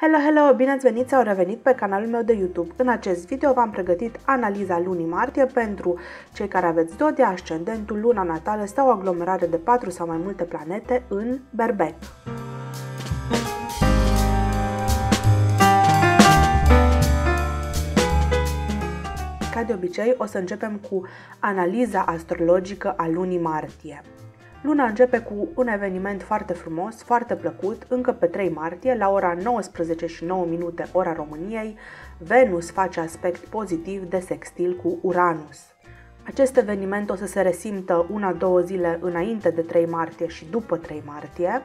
Hello, hello! Bine ați venit sau revenit pe canalul meu de YouTube. În acest video v-am pregătit analiza lunii martie pentru cei care aveți zodia, ascendentul, luna natală sau aglomerare de 4 sau mai multe planete în Berbec. Ca de obicei, o să începem cu analiza astrologică a lunii martie. Luna începe cu un eveniment foarte frumos, foarte plăcut, încă pe 3 martie, la ora 19:09, ora României, Venus face aspect pozitiv de sextil cu Uranus. Acest eveniment o să se resimtă 1-2 zile înainte de 3 martie și după 3 martie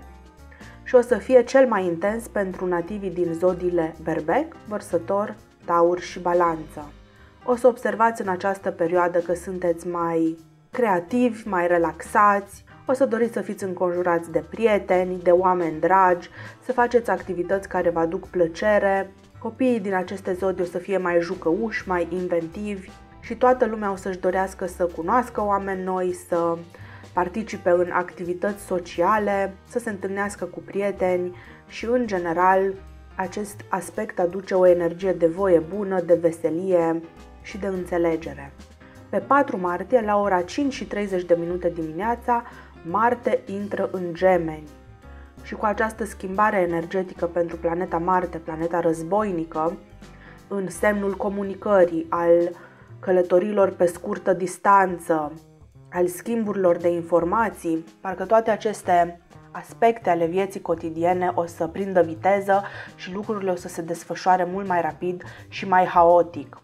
și o să fie cel mai intens pentru nativii din zodiile Berbec, Vărsător, Taur și Balanță. O să observați în această perioadă că sunteți mai creativi, mai relaxați. O să doriți să fiți înconjurați de prieteni, de oameni dragi, să faceți activități care vă aduc plăcere. Copiii din aceste zodii o să fie mai jucăuși, mai inventivi și toată lumea o să-și dorească să cunoască oameni noi, să participe în activități sociale, să se întâlnească cu prieteni și, în general, acest aspect aduce o energie de voie bună, de veselie și de înțelegere. Pe 4 martie, la ora 5:30 dimineața, Marte intră în Gemeni și cu această schimbare energetică pentru planeta Marte, planeta războinică, în semnul comunicării, al călătorilor pe scurtă distanță, al schimburilor de informații, parcă toate aceste aspecte ale vieții cotidiene o să prindă viteză și lucrurile o să se desfășoare mult mai rapid și mai haotic.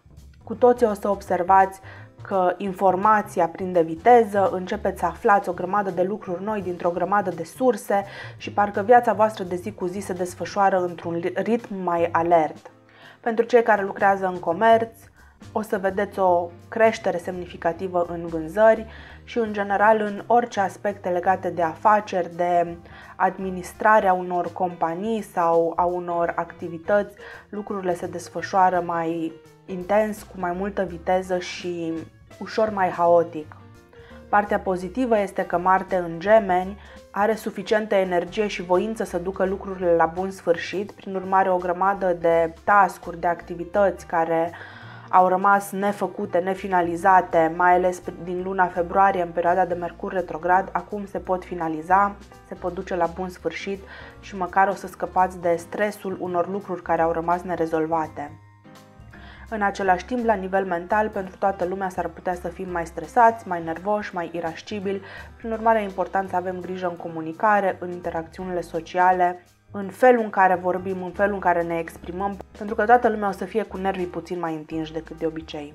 Cu toții o să observați că informația prinde viteză, începeți să aflați o grămadă de lucruri noi dintr-o grămadă de surse și parcă viața voastră de zi cu zi se desfășoară într-un ritm mai alert. Pentru cei care lucrează în comerț, o să vedeți o creștere semnificativă în vânzări și, în general, în orice aspecte legate de afaceri, de administrarea unor companii sau a unor activități, lucrurile se desfășoară mai intens, cu mai multă viteză și ușor mai haotic. Partea pozitivă este că Marte în Gemeni are suficientă energie și voință să ducă lucrurile la bun sfârșit, prin urmare o grămadă de task-uri, de activități care au rămas nefăcute, nefinalizate, mai ales din luna februarie, în perioada de Mercur retrograd, acum se pot finaliza, se pot duce la bun sfârșit și măcar o să scăpați de stresul unor lucruri care au rămas nerezolvate. În același timp, la nivel mental, pentru toată lumea s-ar putea să fim mai stresați, mai nervoși, mai irascibili, prin urmare e important să avem grijă în comunicare, în interacțiunile sociale, în felul în care vorbim, în felul în care ne exprimăm, pentru că toată lumea o să fie cu nervii puțin mai întinși decât de obicei.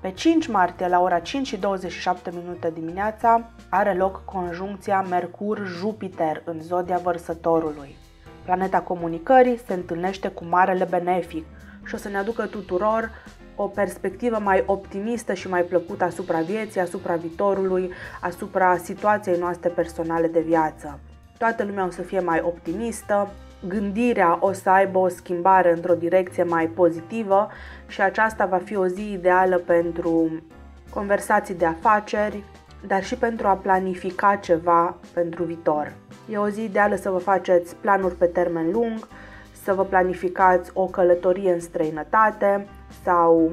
Pe 5 martie, la ora 5:27 dimineața, are loc conjuncția Mercur-Jupiter în zodia Vărsătorului. Planeta comunicării se întâlnește cu Marele Benefic și o să ne aducă tuturor o perspectivă mai optimistă și mai plăcută asupra vieții, asupra viitorului, asupra situației noastre personale de viață. Toată lumea o să fie mai optimistă, gândirea o să aibă o schimbare într-o direcție mai pozitivă și aceasta va fi o zi ideală pentru conversații de afaceri, dar și pentru a planifica ceva pentru viitor. E o zi ideală să vă faceți planuri pe termen lung, să vă planificați o călătorie în străinătate sau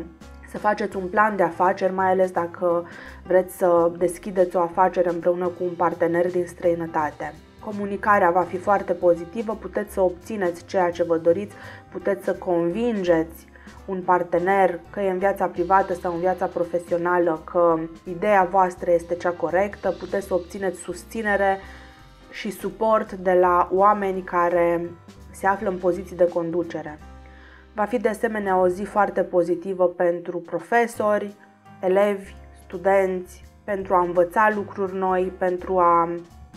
să faceți un plan de afaceri, mai ales dacă vreți să deschideți o afacere împreună cu un partener din străinătate. Comunicarea va fi foarte pozitivă, puteți să obțineți ceea ce vă doriți, puteți să convingeți un partener, că e în viața privată sau în viața profesională, că ideea voastră este cea corectă, puteți să obțineți susținere și suport de la oameni care se află în poziții de conducere. Va fi de asemenea o zi foarte pozitivă pentru profesori, elevi, studenți, pentru a învăța lucruri noi, pentru a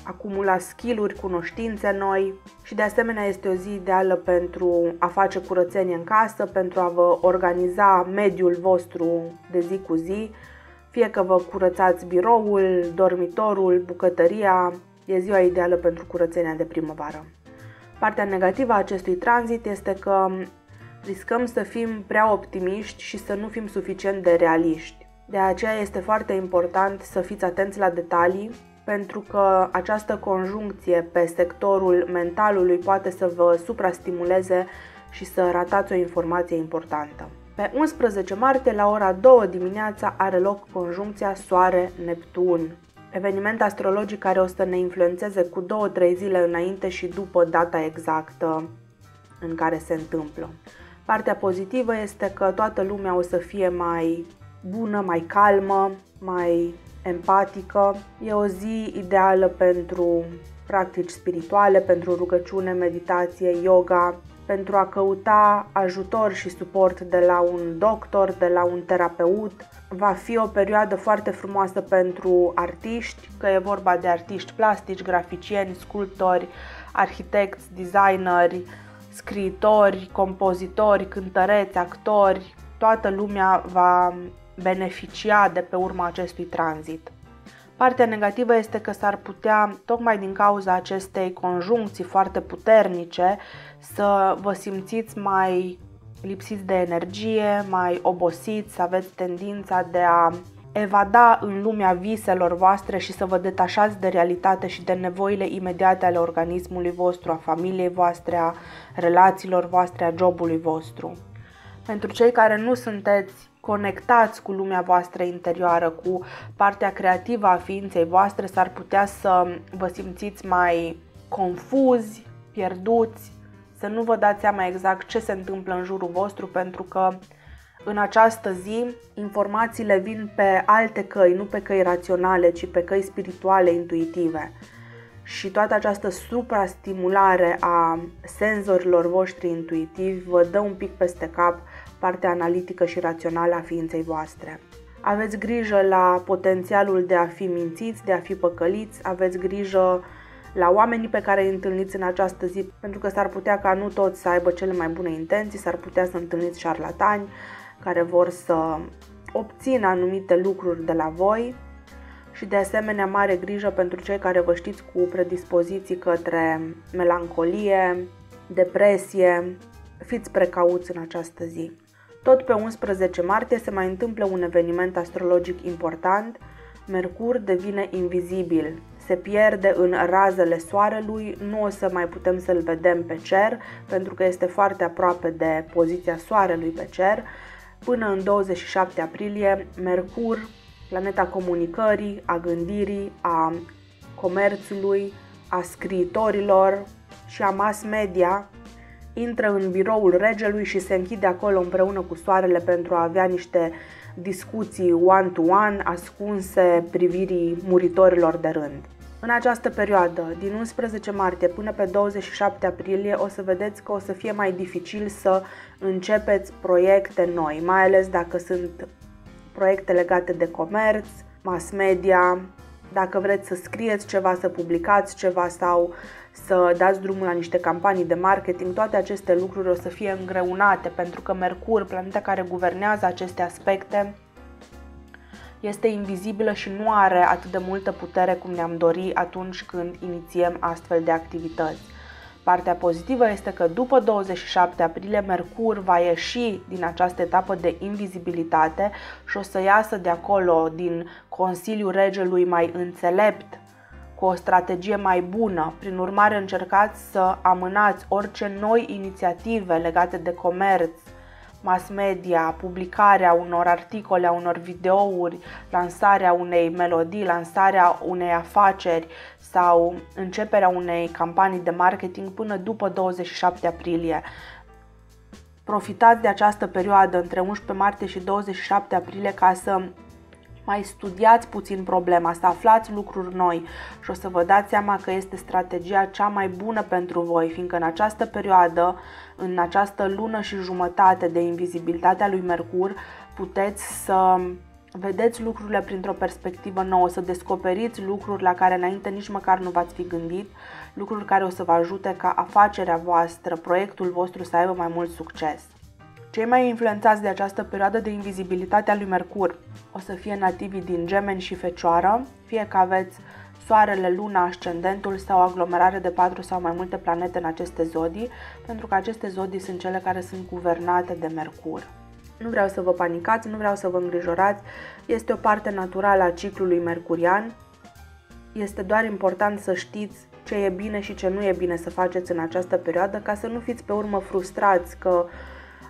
acumula skill-uri, cunoștințe noi și de asemenea este o zi ideală pentru a face curățenie în casă, pentru a vă organiza mediul vostru de zi cu zi, fie că vă curățați biroul, dormitorul, bucătăria, e ziua ideală pentru curățenia de primăvară. Partea negativă a acestui tranzit este că riscăm să fim prea optimiști și să nu fim suficient de realiști. De aceea este foarte important să fiți atenți la detalii, pentru că această conjuncție pe sectorul mentalului poate să vă suprastimuleze și să ratați o informație importantă. Pe 11 martie, la ora 2 dimineața, are loc conjuncția Soare-Neptun, eveniment astrologic care o să ne influențeze cu 2-3 zile înainte și după data exactă în care se întâmplă. Partea pozitivă este că toată lumea o să fie mai bună, mai calmă, mai empatică. E o zi ideală pentru practici spirituale, pentru rugăciune, meditație, yoga, pentru a căuta ajutor și suport de la un doctor, de la un terapeut. Va fi o perioadă foarte frumoasă pentru artiști, că e vorba de artiști plastici, graficieni, sculptori, arhitecți, designeri, scriitori, compozitori, cântăreți, actori. Toată lumea va beneficia de pe urma acestui tranzit. Partea negativă este că s-ar putea, tocmai din cauza acestei conjuncții foarte puternice, să vă simțiți mai lipsiți de energie, mai obosiți, să aveți tendința de a evada în lumea viselor voastre și să vă detașați de realitate și de nevoile imediate ale organismului vostru, a familiei voastre, a relațiilor voastre, a jobului vostru. Pentru cei care nu sunteți conectați cu lumea voastră interioară, cu partea creativă a ființei voastre, s-ar putea să vă simțiți mai confuzi, pierduți, să nu vă dați seama exact ce se întâmplă în jurul vostru, pentru că în această zi informațiile vin pe alte căi, nu pe căi raționale, ci pe căi spirituale, intuitive. Și toată această suprastimulare a senzorilor voștri intuitivi vă dă un pic peste cap partea analitică și rațională a ființei voastre. Aveți grijă la potențialul de a fi mințiți, de a fi păcăliți, aveți grijă la oamenii pe care îi întâlniți în această zi, pentru că s-ar putea ca nu toți să aibă cele mai bune intenții, s-ar putea să întâlniți șarlatani care vor să obțină anumite lucruri de la voi. Și de asemenea mare grijă pentru cei care vă știți cu predispoziții către melancolie, depresie, fiți precauți în această zi. Tot pe 11 martie se mai întâmplă un eveniment astrologic important, Mercur devine invizibil, se pierde în razele soarelui, nu o să mai putem să-l vedem pe cer pentru că este foarte aproape de poziția soarelui pe cer. Până în 27 aprilie, Mercur, planeta comunicării, a gândirii, a comerțului, a scriitorilor și a mass media, intră în biroul regelui și se închide acolo împreună cu soarele pentru a avea niște discuții one-to-one ascunse privirii muritorilor de rând. În această perioadă, din 11 martie până pe 27 aprilie, o să vedeți că o să fie mai dificil să începeți proiecte noi, mai ales dacă sunt proiecte legate de comerț, mass media, dacă vreți să scrieți ceva, să publicați ceva sau să dați drumul la niște campanii de marketing, toate aceste lucruri o să fie îngreunate pentru că Mercur, planeta care guvernează aceste aspecte, este invizibilă și nu are atât de multă putere cum ne-am dorit atunci când inițiem astfel de activități. Partea pozitivă este că după 27 aprilie Mercur va ieși din această etapă de invizibilitate și o să iasă de acolo din Consiliul Regelui mai înțelept, cu o strategie mai bună. Prin urmare, încercați să amânați orice noi inițiative legate de comerț, mass media, publicarea unor articole, a unor videouri, lansarea unei melodii, lansarea unei afaceri sau începerea unei campanii de marketing până după 27 aprilie. Profitați de această perioadă între 11 martie și 27 aprilie ca să mai studiați puțin problema, să aflați lucruri noi și o să vă dați seama că este strategia cea mai bună pentru voi, fiindcă în această perioadă, în această lună și jumătate de invizibilitatea lui Mercur, puteți să vedeți lucrurile printr-o perspectivă nouă, să descoperiți lucruri la care înainte nici măcar nu v-ați fi gândit, lucruri care o să vă ajute ca afacerea voastră, proiectul vostru să aibă mai mult succes. Cei mai influențați de această perioadă de invizibilitate a lui Mercur o să fie nativii din Gemeni și Fecioară, fie că aveți Soarele, Luna, Ascendentul sau aglomerare de 4 sau mai multe planete în aceste zodii, pentru că aceste zodii sunt cele care sunt guvernate de Mercur. Nu vreau să vă panicați, nu vreau să vă îngrijorați, este o parte naturală a ciclului mercurian, este doar important să știți ce e bine și ce nu e bine să faceți în această perioadă, ca să nu fiți pe urmă frustrați că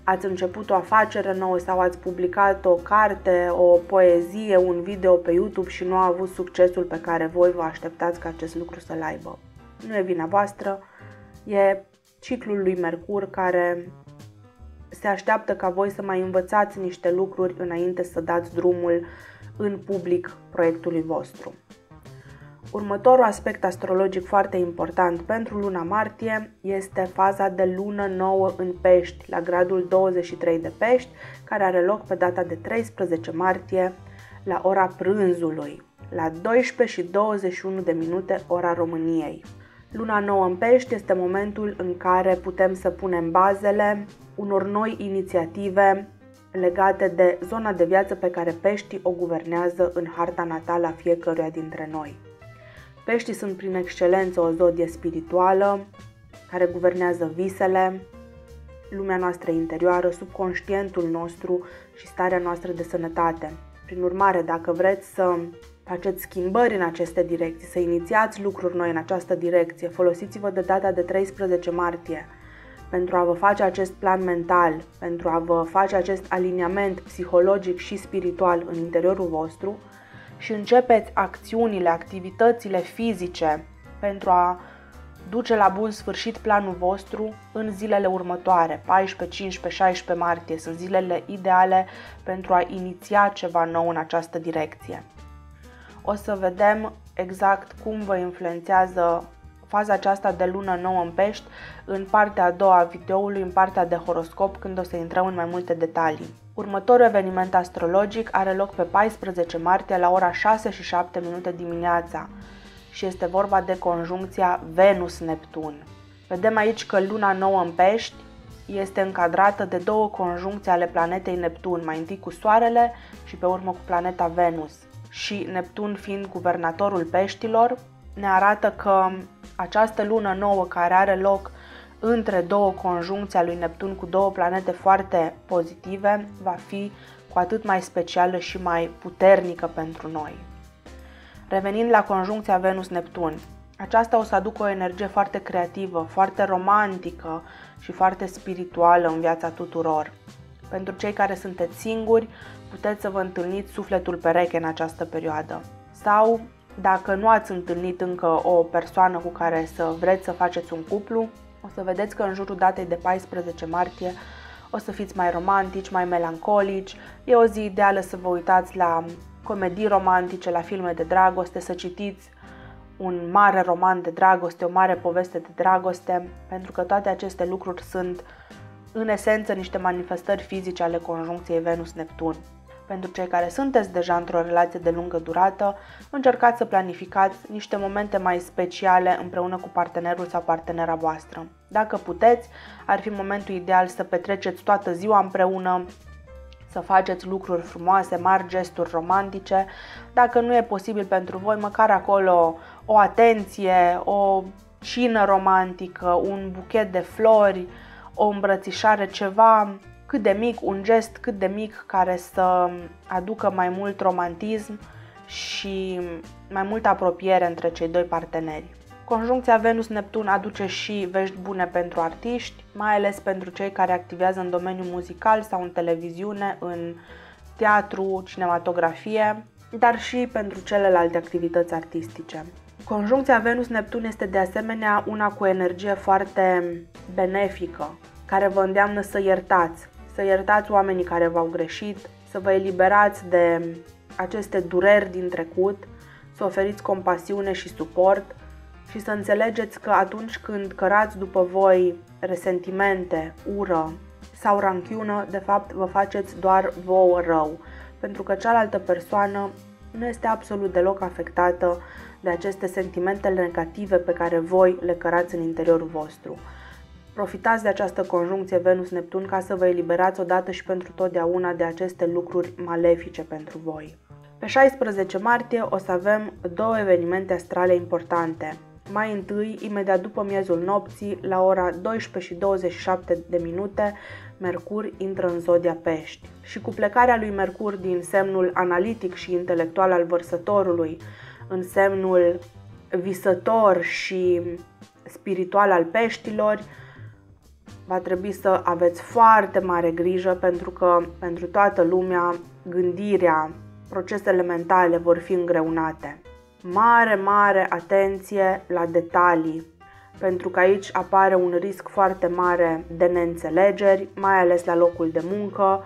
ați început o afacere nouă sau ați publicat o carte, o poezie, un video pe YouTube și nu a avut succesul pe care voi vă așteptați ca acest lucru să-l aibă. Nu e vina voastră, e ciclul lui Mercur care se așteaptă ca voi să mai învățați niște lucruri înainte să dați drumul în public proiectului vostru. Următorul aspect astrologic foarte important pentru luna martie este faza de lună nouă în Pești, la gradul 23 de Pești, care are loc pe data de 13 martie, la ora prânzului, la 12:21 ora României. Luna nouă în Pești este momentul în care putem să punem bazele unor noi inițiative legate de zona de viață pe care Peștii o guvernează în harta natală a fiecăruia dintre noi. Peștii sunt prin excelență o zodie spirituală care guvernează visele, lumea noastră interioară, subconștientul nostru și starea noastră de sănătate. Prin urmare, dacă vreți să faceți schimbări în aceste direcții, să inițiați lucruri noi în această direcție, folosiți-vă de data de 13 martie pentru a vă face acest plan mental, pentru a vă face acest aliniament psihologic și spiritual în interiorul vostru și începeți acțiunile, activitățile fizice pentru a duce la bun sfârșit planul vostru în zilele următoare. 14, 15, 16 martie sunt zilele ideale pentru a iniția ceva nou în această direcție. O să vedem exact cum vă influențează faza aceasta de lună nouă în Pești în partea a doua a videoului, în partea de horoscop, când o să intrăm în mai multe detalii. Următorul eveniment astrologic are loc pe 14 martie la ora 6:07 dimineața și este vorba de conjuncția Venus-Neptun. Vedem aici că luna nouă în Pești este încadrată de două conjuncții ale planetei Neptun, mai întâi cu Soarele și pe urmă cu planeta Venus. Și Neptun fiind guvernatorul Peștilor, ne arată că această lună nouă care are loc între două conjuncții ale lui Neptun cu două planete foarte pozitive va fi cu atât mai specială și mai puternică pentru noi. Revenind la conjuncția Venus-Neptun, aceasta o să aducă o energie foarte creativă, foarte romantică și foarte spirituală în viața tuturor. Pentru cei care sunteți singuri, puteți să vă întâlniți sufletul pereche în această perioadă. Sau, dacă nu ați întâlnit încă o persoană cu care să vreți să faceți un cuplu, o să vedeți că în jurul datei de 14 martie o să fiți mai romantici, mai melancolici. E o zi ideală să vă uitați la comedii romantice, la filme de dragoste, să citiți un mare roman de dragoste, o mare poveste de dragoste, pentru că toate aceste lucruri sunt în esență niște manifestări fizice ale conjuncției Venus-Neptun. Pentru cei care sunteți deja într-o relație de lungă durată, încercați să planificați niște momente mai speciale împreună cu partenerul sau partenera voastră. Dacă puteți, ar fi momentul ideal să petreceți toată ziua împreună, să faceți lucruri frumoase, mari gesturi romantice. Dacă nu e posibil pentru voi, măcar acolo o atenție, o cină romantică, un buchet de flori, o îmbrățișare, ceva cât de mic, un gest cât de mic care să aducă mai mult romantism și mai multă apropiere între cei doi parteneri. Conjuncția Venus-Neptun aduce și vești bune pentru artiști, mai ales pentru cei care activează în domeniul muzical sau în televiziune, în teatru, cinematografie, dar și pentru celelalte activități artistice. Conjuncția Venus-Neptun este de asemenea una cu energie foarte benefică, care vă îndeamnă să iertați. Să iertați oamenii care v-au greșit, să vă eliberați de aceste dureri din trecut, să oferiți compasiune și suport și să înțelegeți că atunci când cărați după voi resentimente, ură sau ranchiună, de fapt vă faceți doar vouă rău, pentru că cealaltă persoană nu este absolut deloc afectată de aceste sentimente negative pe care voi le cărați în interiorul vostru. Profitați de această conjuncție Venus-Neptun ca să vă eliberați odată și pentru totdeauna de aceste lucruri malefice pentru voi. Pe 16 martie o să avem două evenimente astrale importante. Mai întâi, imediat după miezul nopții, la ora 12:27, Mercur intră în zodia Pești. Și cu plecarea lui Mercur din semnul analitic și intelectual al Vărsătorului în semnul visător și spiritual al peștilor, va trebui să aveți foarte mare grijă, pentru că pentru toată lumea gândirea, procesele mentale vor fi îngreunate. Mare, mare atenție la detalii, pentru că aici apare un risc foarte mare de neînțelegeri, mai ales la locul de muncă,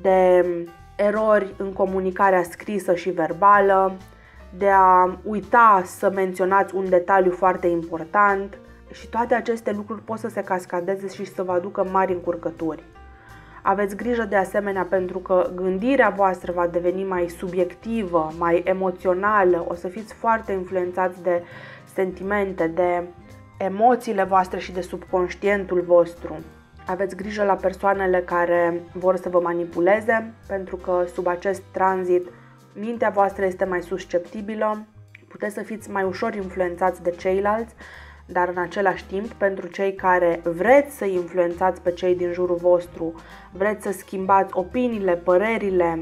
de erori în comunicarea scrisă și verbală, de a uita să menționați un detaliu foarte important, și toate aceste lucruri pot să se cascadeze și să vă aducă mari încurcături. Aveți grijă de asemenea pentru că gândirea voastră va deveni mai subiectivă, mai emoțională, o să fiți foarte influențați de sentimente, de emoțiile voastre și de subconștientul vostru. Aveți grijă la persoanele care vor să vă manipuleze, pentru că sub acest tranzit mintea voastră este mai susceptibilă, puteți să fiți mai ușor influențați de ceilalți, dar în același timp, pentru cei care vreți să influențați pe cei din jurul vostru, vreți să schimbați opiniile, părerile,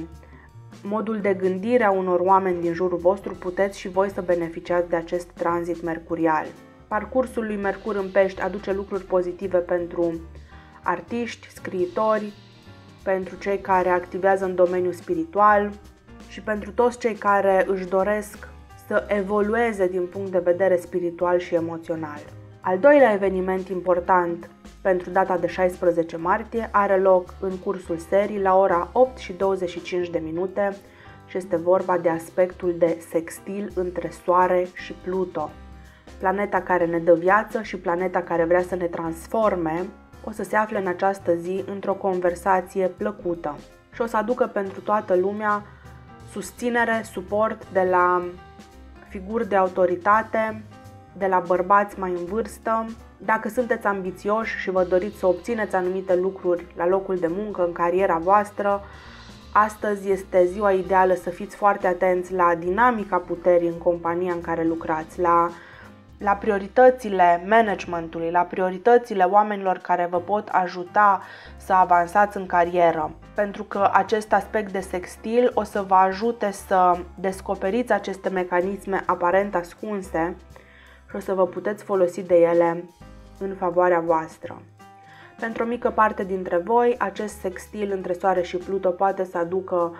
modul de gândire a unor oameni din jurul vostru, puteți și voi să beneficiați de acest tranzit mercurial. Parcursul lui Mercur în Pești aduce lucruri pozitive pentru artiști, scriitori, pentru cei care activează în domeniul spiritual și pentru toți cei care își doresc să evolueze din punct de vedere spiritual și emoțional. Al doilea eveniment important pentru data de 16 martie are loc în cursul serii la ora 8:25 și este vorba de aspectul de sextil între Soare și Pluto. Planeta care ne dă viață și planeta care vrea să ne transforme o să se afle în această zi într-o conversație plăcută și o să aducă pentru toată lumea susținere, suport de la figuri de autoritate, de la bărbați mai în vârstă. Dacă sunteți ambițioși și vă doriți să obțineți anumite lucruri la locul de muncă, în cariera voastră, astăzi este ziua ideală să fiți foarte atenți la dinamica puterii în compania în care lucrați, la prioritățile managementului, la prioritățile oamenilor care vă pot ajuta să avansați în carieră. Pentru că acest aspect de sextil o să vă ajute să descoperiți aceste mecanisme aparent ascunse și o să vă puteți folosi de ele în favoarea voastră. Pentru o mică parte dintre voi, acest sextil între Soare și Pluto poate să aducă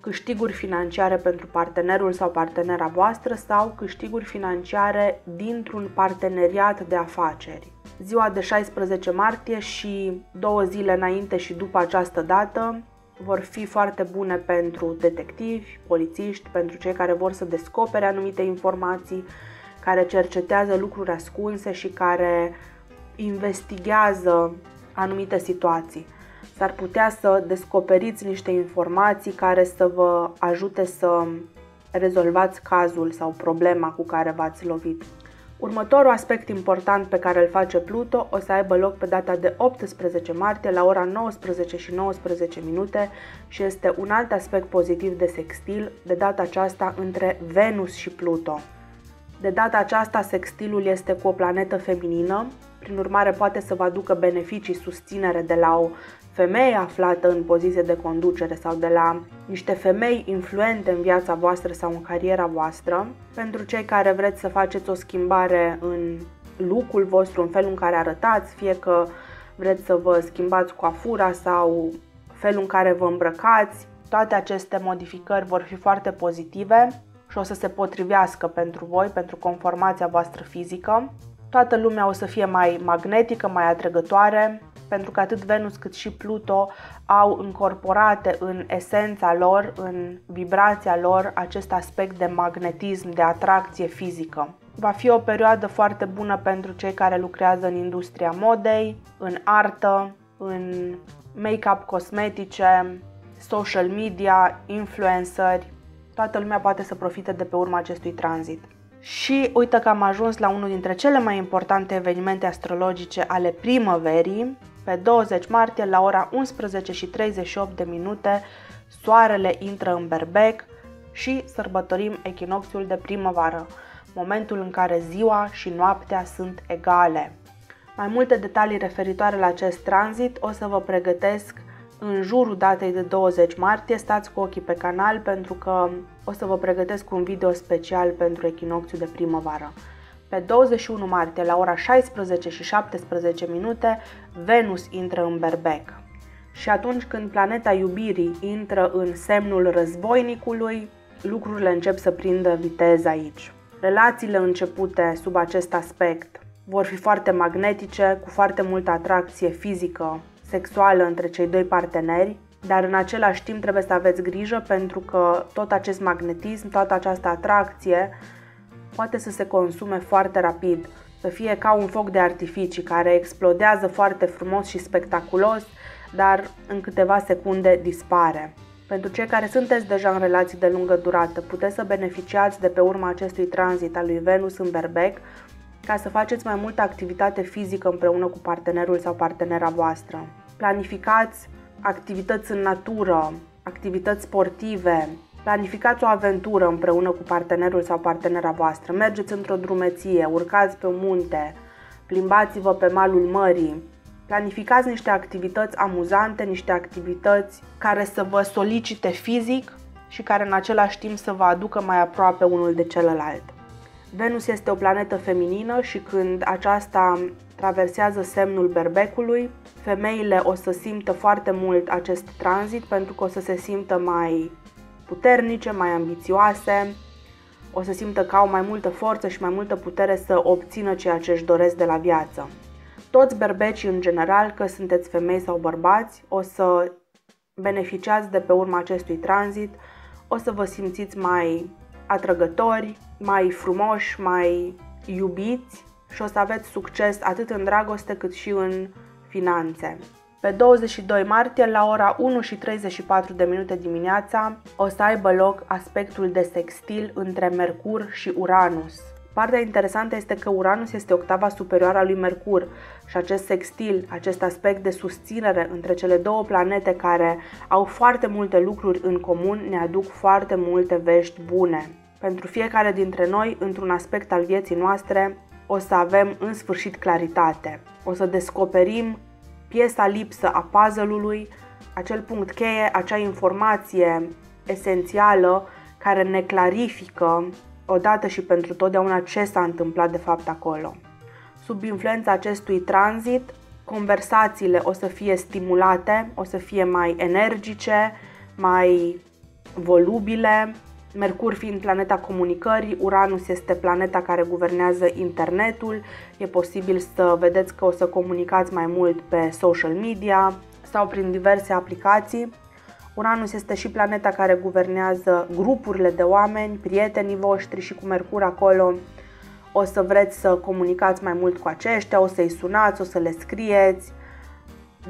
câștiguri financiare pentru partenerul sau partenera voastră sau câștiguri financiare dintr-un parteneriat de afaceri. Ziua de 16 martie și 2 zile înainte și după această dată vor fi foarte bune pentru detectivi, polițiști, pentru cei care vor să descopere anumite informații, care cercetează lucruri ascunse și care investigează anumite situații. S-ar putea să descoperiți niște informații care să vă ajute să rezolvați cazul sau problema cu care v-ați lovit. Următorul aspect important pe care îl face Pluto o să aibă loc pe data de 18 martie la ora 19:19 și este un alt aspect pozitiv de sextil, de data aceasta între Venus și Pluto. De data aceasta sextilul este cu o planetă feminină, prin urmare poate să vă aducă beneficii, susținere de la o femeie aflată în poziție de conducere sau de la niște femei influente în viața voastră sau în cariera voastră. Pentru cei care vreți să faceți o schimbare în look-ul vostru, în felul în care arătați, fie că vreți să vă schimbați coafura sau felul în care vă îmbrăcați, toate aceste modificări vor fi foarte pozitive și o să se potrivească pentru voi, pentru conformația voastră fizică. Toată lumea o să fie mai magnetică, mai atrăgătoare, pentru că atât Venus cât și Pluto au încorporate în esența lor, în vibrația lor, acest aspect de magnetism, de atracție fizică. Va fi o perioadă foarte bună pentru cei care lucrează în industria modei, în artă, în make-up cosmetice, social media, influenceri. Toată lumea poate să profite de pe urma acestui tranzit. Și uite că am ajuns la unul dintre cele mai importante evenimente astrologice ale primăverii. Pe 20 martie, la ora 11:38, Soarele intră în Berbec și sărbătorim echinocțiul de primăvară, momentul în care ziua și noaptea sunt egale. Mai multe detalii referitoare la acest tranzit o să vă pregătesc în jurul datei de 20 martie, stați cu ochii pe canal pentru că o să vă pregătesc un video special pentru echinocțiu de primăvară. Pe 21 martie, la ora 16:17, Venus intră în Berbec. Și atunci când planeta iubirii intră în semnul războinicului, lucrurile încep să prindă viteză aici. Relațiile începute sub acest aspect vor fi foarte magnetice, cu foarte multă atracție fizică, sexuală între cei doi parteneri, dar în același timp trebuie să aveți grijă pentru că tot acest magnetism, toată această atracție poate să se consume foarte rapid, să fie ca un foc de artificii care explodează foarte frumos și spectaculos, dar în câteva secunde dispare. Pentru cei care sunteți deja în relații de lungă durată, puteți să beneficiați de pe urma acestui tranzit al lui Venus în Berbec ca să faceți mai multă activitate fizică împreună cu partenerul sau partenera voastră. Planificați activități în natură, activități sportive, planificați o aventură împreună cu partenerul sau partenera voastră, mergeți într-o drumeție, urcați pe un munte, plimbați-vă pe malul mării, planificați niște activități amuzante, niște activități care să vă solicite fizic și care în același timp să vă aducă mai aproape unul de celălalt. Venus este o planetă feminină și când aceasta traversează semnul Berbecului, femeile o să simtă foarte mult acest tranzit pentru că o să se simtă mai puternice, mai ambițioase, o să simtă că au mai multă forță și mai multă putere să obțină ceea ce își doresc de la viață. Toți berbecii în general, că sunteți femei sau bărbați, o să beneficiați de pe urma acestui tranzit, o să vă simțiți mai atrăgători, mai frumoși, mai iubiți și o să aveți succes atât în dragoste cât și în finanțe. Pe 22 martie, la ora 1:34 dimineața, o să aibă loc aspectul de sextil între Mercur și Uranus. Partea interesantă este că Uranus este octava superioară a lui Mercur și acest sextil, acest aspect de susținere între cele două planete care au foarte multe lucruri în comun, ne aduc foarte multe vești bune. Pentru fiecare dintre noi, într-un aspect al vieții noastre, o să avem în sfârșit claritate. O să descoperim piesa lipsă a puzzle-ului, acel punct cheie, acea informație esențială care ne clarifică odată și pentru totdeauna ce s-a întâmplat de fapt acolo. Sub influența acestui tranzit, conversațiile o să fie stimulate, o să fie mai energice, mai volubile, Mercur fiind planeta comunicării, Uranus este planeta care guvernează internetul, e posibil să vedeți că o să comunicați mai mult pe social media sau prin diverse aplicații. Uranus este și planeta care guvernează grupurile de oameni, prietenii voștri și cu Mercur acolo o să vreți să comunicați mai mult cu aceștia, o să-i sunați, o să le scrieți,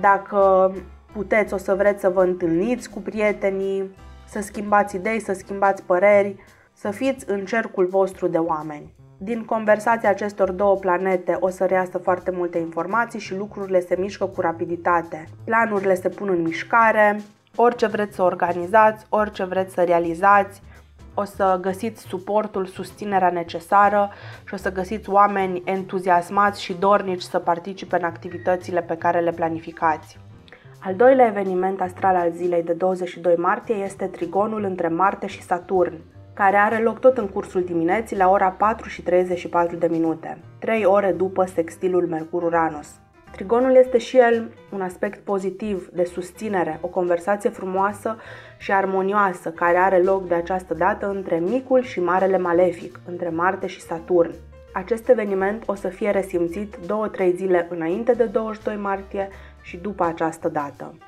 dacă puteți o să vreți să vă întâlniți cu prietenii, să schimbați idei, să schimbați păreri, să fiți în cercul vostru de oameni. Din conversația acestor două planete o să reiasă foarte multe informații și lucrurile se mișcă cu rapiditate. Planurile se pun în mișcare, orice vreți să organizați, orice vreți să realizați, o să găsiți suportul, susținerea necesară și o să găsiți oameni entuziasmați și dornici să participe în activitățile pe care le planificați. Al doilea eveniment astral al zilei de 22 martie este trigonul între Marte și Saturn, care are loc tot în cursul dimineții la ora 4:34, 3 ore după sextilul Mercur-Uranus. Trigonul este și el un aspect pozitiv de susținere, o conversație frumoasă și armonioasă care are loc de această dată între micul și marele malefic, între Marte și Saturn. Acest eveniment o să fie resimțit 2-3 zile înainte de 22 martie și după această dată.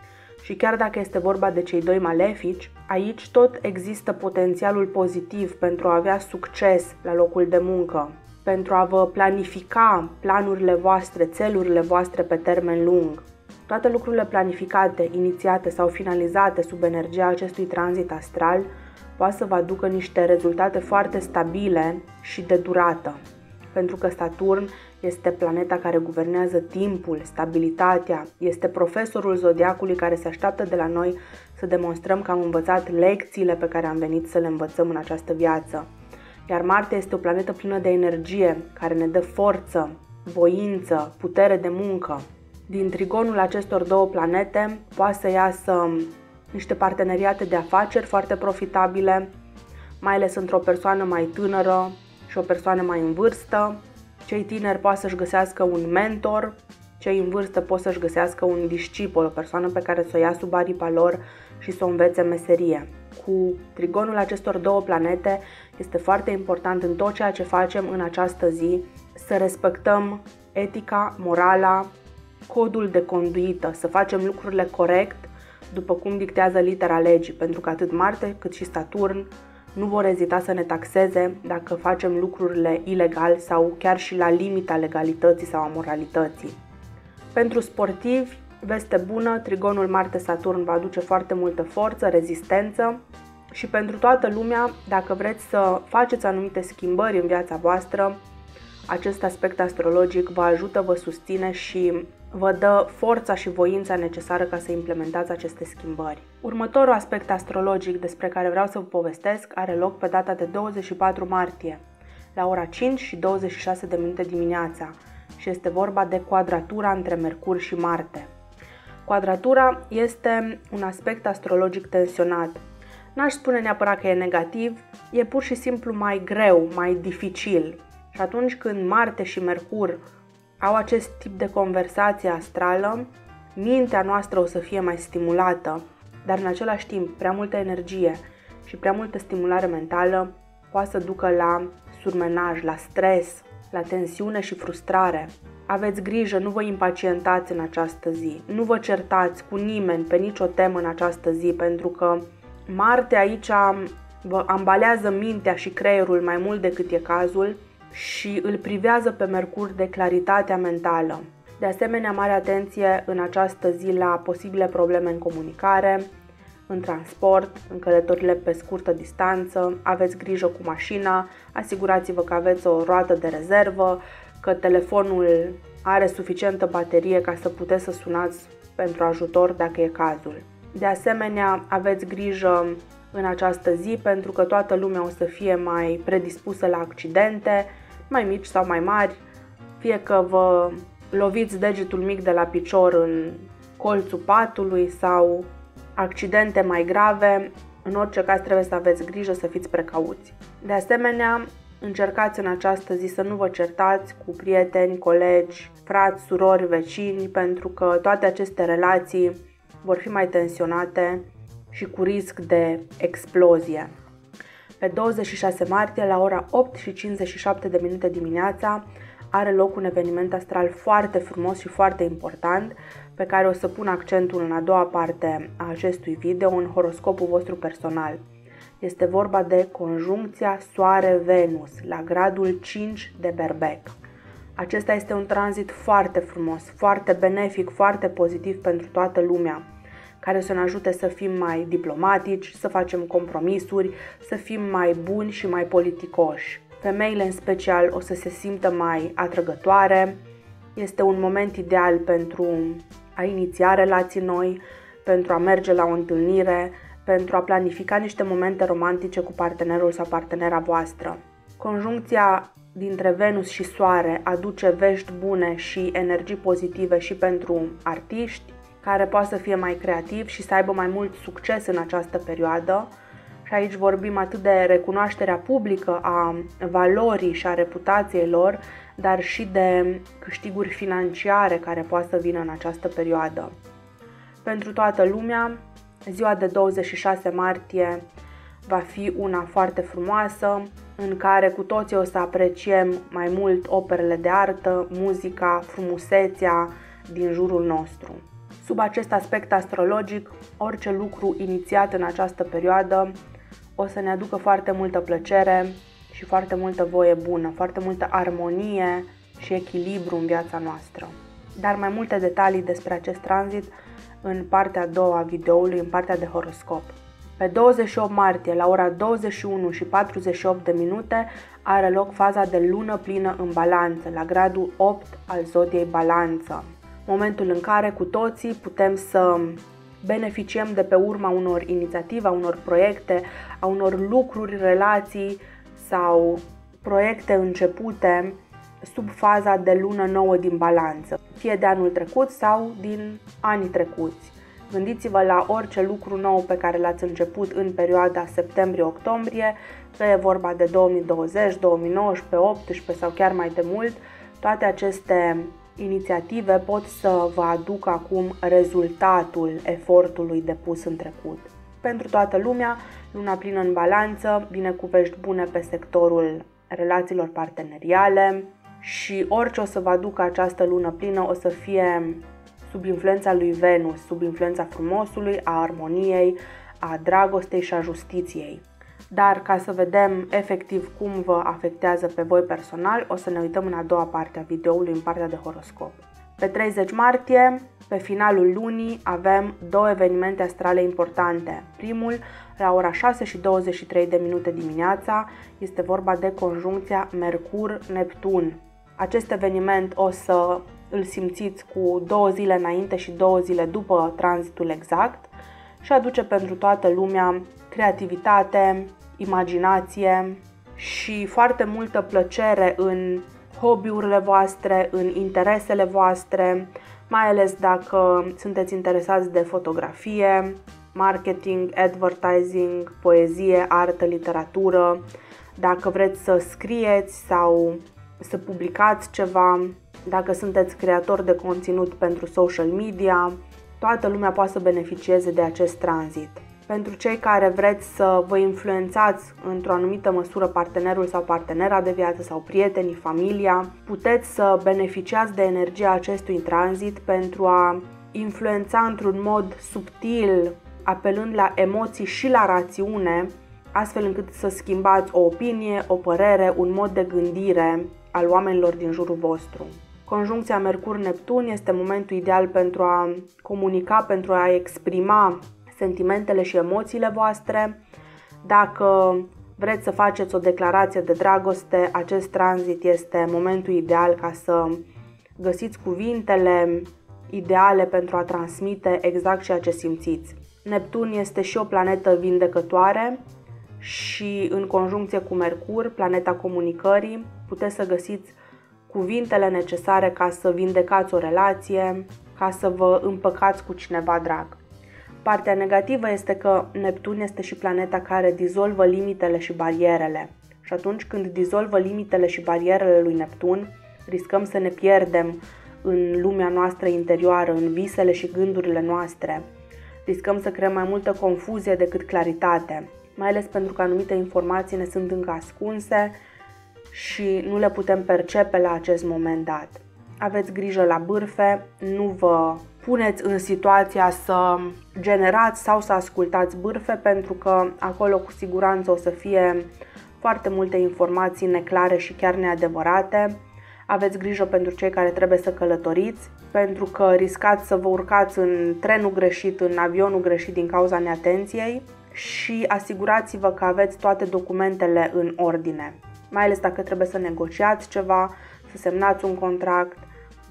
Și chiar dacă este vorba de cei doi malefici, aici tot există potențialul pozitiv pentru a avea succes la locul de muncă, pentru a vă planifica planurile voastre, țelurile voastre pe termen lung. Toate lucrurile planificate, inițiate sau finalizate sub energia acestui tranzit astral poate să vă aducă niște rezultate foarte stabile și de durată, pentru că Saturn este planeta care guvernează timpul, stabilitatea, este profesorul zodiacului care se așteaptă de la noi să demonstrăm că am învățat lecțiile pe care am venit să le învățăm în această viață. Iar Marte este o planetă plină de energie, care ne dă forță, voință, putere de muncă. din trigonul acestor două planete poate să iasă niște parteneriate de afaceri foarte profitabile, mai ales într-o persoană mai tânără și o persoană mai în vârstă. Cei tineri poate să-și găsească un mentor, cei în vârstă pot să-și găsească un discipol, o persoană pe care să o ia sub aripa lor și să o învețe meserie. Cu trigonul acestor două planete este foarte important în tot ceea ce facem în această zi să respectăm etica, morala, codul de conduită, să facem lucrurile corect după cum dictează litera legii, pentru că atât Marte cât și Saturn nu vor ezita să ne taxeze dacă facem lucrurile ilegal sau chiar și la limita legalității sau a moralității. Pentru sportivi, veste bună, trigonul Marte-Saturn va aduce foarte multă forță, rezistență și pentru toată lumea, dacă vreți să faceți anumite schimbări în viața voastră, acest aspect astrologic vă ajută, vă susține și vă dă forța și voința necesară ca să implementați aceste schimbări. Următorul aspect astrologic despre care vreau să vă povestesc are loc pe data de 24 martie, la ora 5:26 dimineața și este vorba de quadratura între Mercur și Marte. Quadratura este un aspect astrologic tensionat. N-aș spune neapărat că e negativ, e pur și simplu mai greu, mai dificil. Și atunci când Marte și Mercur au acest tip de conversație astrală, mintea noastră o să fie mai stimulată, dar în același timp prea multă energie și prea multă stimulare mentală poate să ducă la surmenaj, la stres, la tensiune și frustrare. Aveți grijă, nu vă impacientați în această zi, nu vă certați cu nimeni pe nicio temă în această zi, pentru că Marte aici vă ambalează mintea și creierul mai mult decât e cazul și îl privează pe Mercur de claritatea mentală. De asemenea, mare atenție în această zi la posibile probleme în comunicare, în transport, în călătorile pe scurtă distanță, aveți grijă cu mașina, asigurați-vă că aveți o roată de rezervă, că telefonul are suficientă baterie ca să puteți să sunați pentru ajutor dacă e cazul. De asemenea, aveți grijă în această zi pentru că toată lumea o să fie mai predispusă la accidente, mai mici sau mai mari, fie că vă loviți degetul mic de la picior în colțul patului sau accidente mai grave, în orice caz trebuie să aveți grijă, să fiți precauți. De asemenea, încercați în această zi să nu vă certați cu prieteni, colegi, frați, surori, vecini, pentru că toate aceste relații vor fi mai tensionate și cu risc de explozie. Pe 26 martie, la ora 8:57 dimineața, are loc un eveniment astral foarte frumos și foarte important, pe care o să pun accentul în a doua parte a acestui video, în horoscopul vostru personal. Este vorba de conjuncția Soare-Venus, la gradul 5 de Berbec. Acesta este un tranzit foarte frumos, foarte benefic, foarte pozitiv pentru toată lumea, care să ne ajute să fim mai diplomatici, să facem compromisuri, să fim mai buni și mai politicoși. Femeile în special o să se simtă mai atrăgătoare, este un moment ideal pentru a iniția relații noi, pentru a merge la o întâlnire, pentru a planifica niște momente romantice cu partenerul sau partenera voastră. Conjuncția dintre Venus și Soare aduce vești bune și energii pozitive și pentru artiști, care poate să fie mai creativi și să aibă mai mult succes în această perioadă. Și aici vorbim atât de recunoașterea publică a valorii și a reputației lor, dar și de câștiguri financiare care poate să vină în această perioadă. Pentru toată lumea, ziua de 26 martie va fi una foarte frumoasă, în care cu toții o să apreciem mai mult operele de artă, muzica, frumusețea din jurul nostru. Sub acest aspect astrologic, orice lucru inițiat în această perioadă o să ne aducă foarte multă plăcere și foarte multă voie bună, foarte multă armonie și echilibru în viața noastră. Dar mai multe detalii despre acest tranzit în partea a doua a videoului, în partea de horoscop. Pe 28 martie, la ora 21:48, are loc faza de lună plină în Balanță, la gradul 8 al zodiei Balanță. Momentul în care cu toții putem să beneficiem de pe urma unor inițiative, a unor proiecte, a unor lucruri, relații sau proiecte începute sub faza de lună nouă din Balanță. fie de anul trecut sau din anii trecuți. Gândiți-vă la orice lucru nou pe care l-ați început în perioada septembrie-octombrie, că e vorba de 2020, 2019, 2018 sau chiar mai de mult. Toate aceste inițiative pot să vă aducă acum rezultatul efortului depus în trecut. Pentru toată lumea, luna plină în Balanță vine cu vești bune pe sectorul relațiilor parteneriale și orice o să vă aducă această lună plină o să fie sub influența lui Venus, sub influența frumosului, a armoniei, a dragostei și a justiției. Dar ca să vedem efectiv cum vă afectează pe voi personal, o să ne uităm în a doua parte a videoului, în partea de horoscop. Pe 30 martie, pe finalul lunii, avem două evenimente astrale importante. Primul, la ora 6:23 dimineața, este vorba de conjuncția Mercur-Neptun. Acest eveniment o să îl simțiți cu 2 zile înainte și 2 zile după tranzitul exact și aduce pentru toată lumea creativitate, imaginație și foarte multă plăcere în hobby-urile voastre, în interesele voastre, mai ales dacă sunteți interesați de fotografie, marketing, advertising, poezie, artă, literatură, dacă vreți să scrieți sau să publicați ceva, dacă sunteți creator de conținut pentru social media, toată lumea poate să beneficieze de acest tranzit. Pentru cei care vreți să vă influențați într-o anumită măsură partenerul sau partenera de viață sau prietenii, familia, puteți să beneficiați de energia acestui tranzit pentru a influența într-un mod subtil, apelând la emoții și la rațiune, astfel încât să schimbați o opinie, o părere, un mod de gândire al oamenilor din jurul vostru. Conjuncția Mercur-Neptun este momentul ideal pentru a comunica, pentru a exprima sentimentele și emoțiile voastre. Dacă vreți să faceți o declarație de dragoste, acest tranzit este momentul ideal ca să găsiți cuvintele ideale pentru a transmite exact ceea ce simțiți. Neptun este și o planetă vindecătoare și în conjuncție cu Mercur, planeta comunicării, puteți să găsiți cuvintele necesare ca să vindecați o relație, ca să vă împăcați cu cineva drag. Partea negativă este că Neptun este și planeta care dizolvă limitele și barierele. Și atunci când dizolvă limitele și barierele lui Neptun, riscăm să ne pierdem în lumea noastră interioară, în visele și gândurile noastre. Riscăm să creăm mai multă confuzie decât claritate, mai ales pentru că anumite informații ne sunt încă ascunse și nu le putem percepe la acest moment dat. Aveți grijă la bârfe, nu vă puneți în situația să generați sau să ascultați bârfe, pentru că acolo cu siguranță o să fie foarte multe informații neclare și chiar neadevărate. Aveți grijă pentru cei care trebuie să călătoriți, pentru că riscați să vă urcați în trenul greșit, în avionul greșit din cauza neatenției și asigurați-vă că aveți toate documentele în ordine. Mai ales dacă trebuie să negociați ceva, să semnați un contract,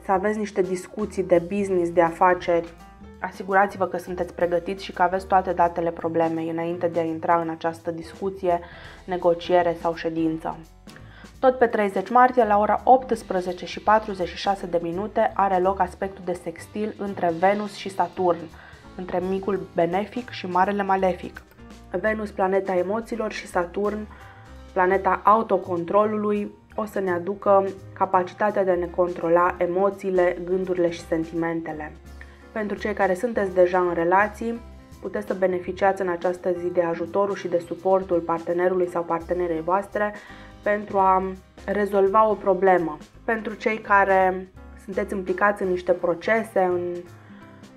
să aveți niște discuții de business, de afaceri, asigurați-vă că sunteți pregătiți și că aveți toate datele problemei înainte de a intra în această discuție, negociere sau ședință. Tot pe 30 martie, la ora 18:46, are loc aspectul de sextil între Venus și Saturn, între micul benefic și marele malefic. Venus, planeta emoțiilor, și Saturn, planeta autocontrolului, o să ne aducă capacitatea de a ne controla emoțiile, gândurile și sentimentele. Pentru cei care sunteți deja în relații, puteți să beneficiați în această zi de ajutorul și de suportul partenerului sau partenerei voastre pentru a rezolva o problemă. Pentru cei care sunteți implicați în niște procese, în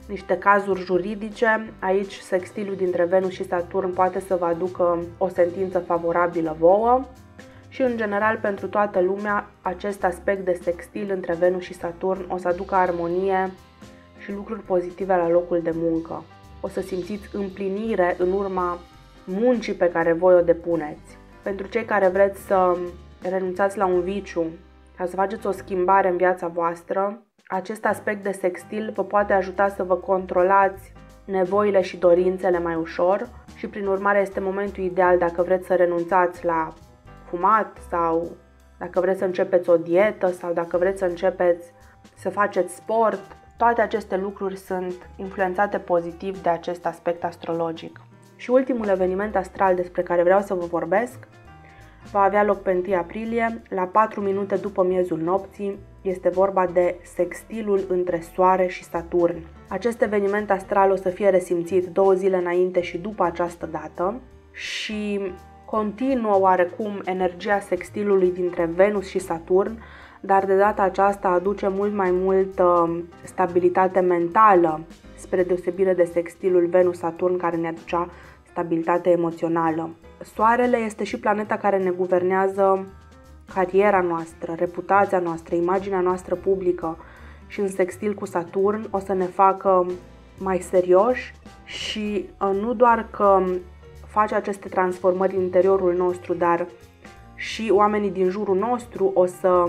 niște cazuri juridice, aici sextilul dintre Venus și Saturn poate să vă aducă o sentință favorabilă vouă și, în general, pentru toată lumea, acest aspect de sextil între Venus și Saturn o să aducă armonie și lucruri pozitive la locul de muncă. O să simțiți împlinire în urma muncii pe care voi o depuneți. Pentru cei care vreți să renunțați la un viciu, ca să faceți o schimbare în viața voastră, acest aspect de sextil vă poate ajuta să vă controlați nevoile și dorințele mai ușor și, prin urmare, este momentul ideal dacă vreți să renunțați la fumat sau dacă vreți să începeți o dietă sau dacă vreți să începeți să faceți sport, toate aceste lucruri sunt influențate pozitiv de acest aspect astrologic. Și ultimul eveniment astral despre care vreau să vă vorbesc va avea loc pe 1 aprilie, la 4 minute după miezul nopții. Este vorba de sextilul între Soare și Saturn. Acest eveniment astral o să fie resimțit 2 zile înainte și după această dată și continuă oarecum energia sextilului dintre Venus și Saturn, dar de data aceasta aduce mult mai multă stabilitate mentală, spre deosebire de sextilul Venus-Saturn care ne aducea stabilitate emoțională. Soarele este și planeta care ne guvernează cariera noastră, reputația noastră, imaginea noastră publică și în sextil cu Saturn o să ne facă mai serioși și nu doar că face aceste transformări în interiorul nostru, dar și oamenii din jurul nostru o să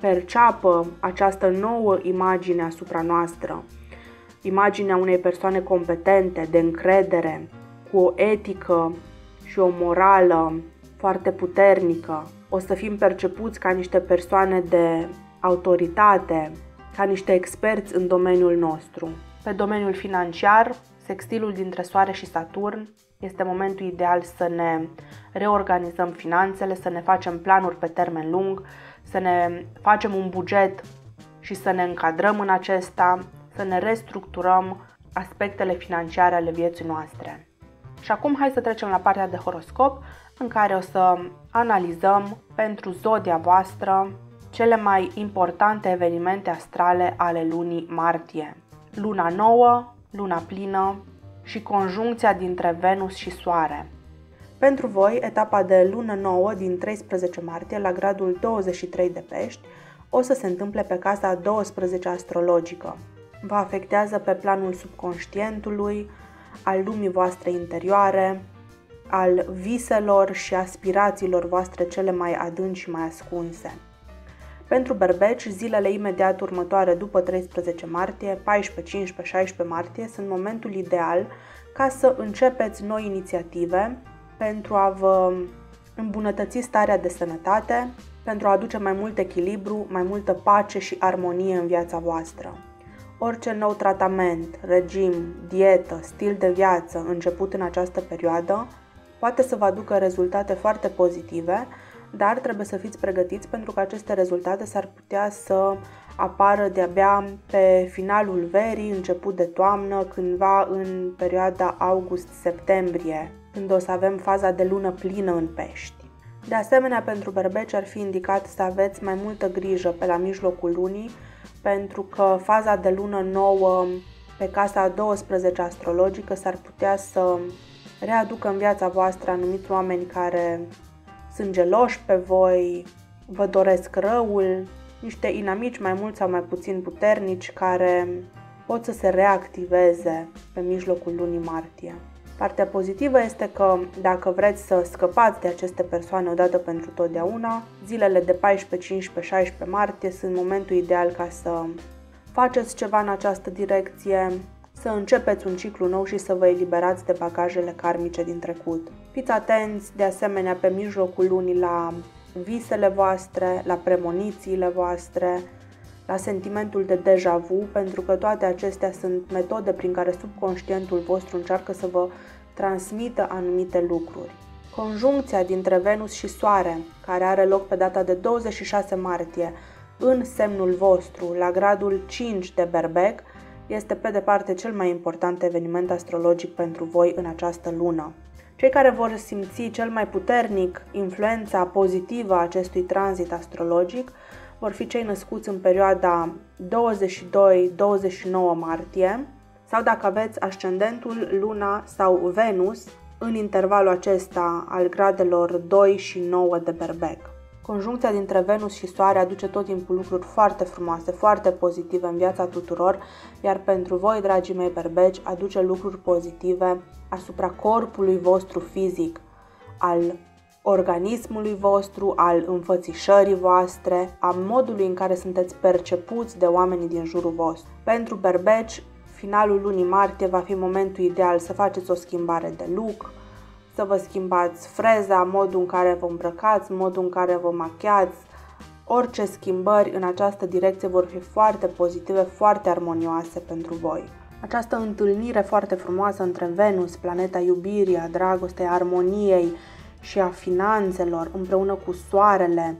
perceapă această nouă imagine asupra noastră, imaginea unei persoane competente, de încredere, cu o etică și o morală foarte puternică. O să fim percepuți ca niște persoane de autoritate, ca niște experți în domeniul nostru. Pe domeniul financiar, sextilul dintre Soare și Saturn este momentul ideal să ne reorganizăm finanțele, să ne facem planuri pe termen lung, să ne facem un buget și să ne încadrăm în acesta, să ne restructurăm aspectele financiare ale vieții noastre. Și acum hai să trecem la partea de horoscop, în care o să analizăm pentru zodia voastră cele mai importante evenimente astrale ale lunii martie. Luna nouă, luna plină și conjuncția dintre Venus și Soare. Pentru voi, etapa de lună nouă din 13 martie la gradul 23 de Pești o să se întâmple pe casa a 12 astrologică. Vă afectează pe planul subconștientului, al lumii voastre interioare, al viselor și aspirațiilor voastre cele mai adânci și mai ascunse. Pentru berbeci, zilele imediat următoare după 13 martie, 14, 15, 16 martie, sunt momentul ideal ca să începeți noi inițiative pentru a vă îmbunătăți starea de sănătate, pentru a aduce mai mult echilibru, mai multă pace și armonie în viața voastră. Orice nou tratament, regim, dietă, stil de viață început în această perioadă poate să vă aducă rezultate foarte pozitive, dar trebuie să fiți pregătiți pentru că aceste rezultate s-ar putea să apară de-abia pe finalul verii, început de toamnă, cândva în perioada august-septembrie, când o să avem faza de lună plină în Pești. De asemenea, pentru berbeci ar fi indicat să aveți mai multă grijă pe la mijlocul lunii, pentru că faza de lună nouă pe casa a 12 astrologică s-ar putea să readucă în viața voastră anumiți oameni care sunt geloși pe voi, vă doresc răul, niște inamici mai mult sau mai puțin puternici care pot să se reactiveze pe mijlocul lunii martie. Partea pozitivă este că, dacă vreți să scăpați de aceste persoane odată pentru totdeauna, zilele de 14, 15, 16 martie sunt momentul ideal ca să faceți ceva în această direcție, să începeți un ciclu nou și să vă eliberați de bagajele karmice din trecut. Fiți atenți, de asemenea, pe mijlocul lunii la visele voastre, la premonițiile voastre, la sentimentul de deja vu, pentru că toate acestea sunt metode prin care subconștientul vostru încearcă să vă transmită anumite lucruri. Conjuncția dintre Venus și Soare, care are loc pe data de 26 martie în semnul vostru, la gradul 5 de Berbec, este pe departe cel mai important eveniment astrologic pentru voi în această lună. Cei care vor simți cel mai puternic influența pozitivă a acestui tranzit astrologic vor fi cei născuți în perioada 22-29 martie sau, dacă aveți ascendentul, luna sau Venus în intervalul acesta al gradelor 2 și 9 de Berbec. Conjuncția dintre Venus și Soare aduce tot timpul lucruri foarte frumoase, foarte pozitive în viața tuturor, iar pentru voi, dragii mei berbeci, aduce lucruri pozitive asupra corpului vostru fizic, al organismului vostru, al înfățișării voastre, a modului în care sunteți percepuți de oamenii din jurul vostru. Pentru berbeci, finalul lunii martie va fi momentul ideal să faceți o schimbare de look, să vă schimbați freza, modul în care vă îmbrăcați, modul în care vă machiați, Orice schimbări în această direcție vor fi foarte pozitive, foarte armonioase pentru voi. Această întâlnire foarte frumoasă între Venus, planeta iubirii, a dragostei, a armoniei și a finanțelor, împreună cu Soarele,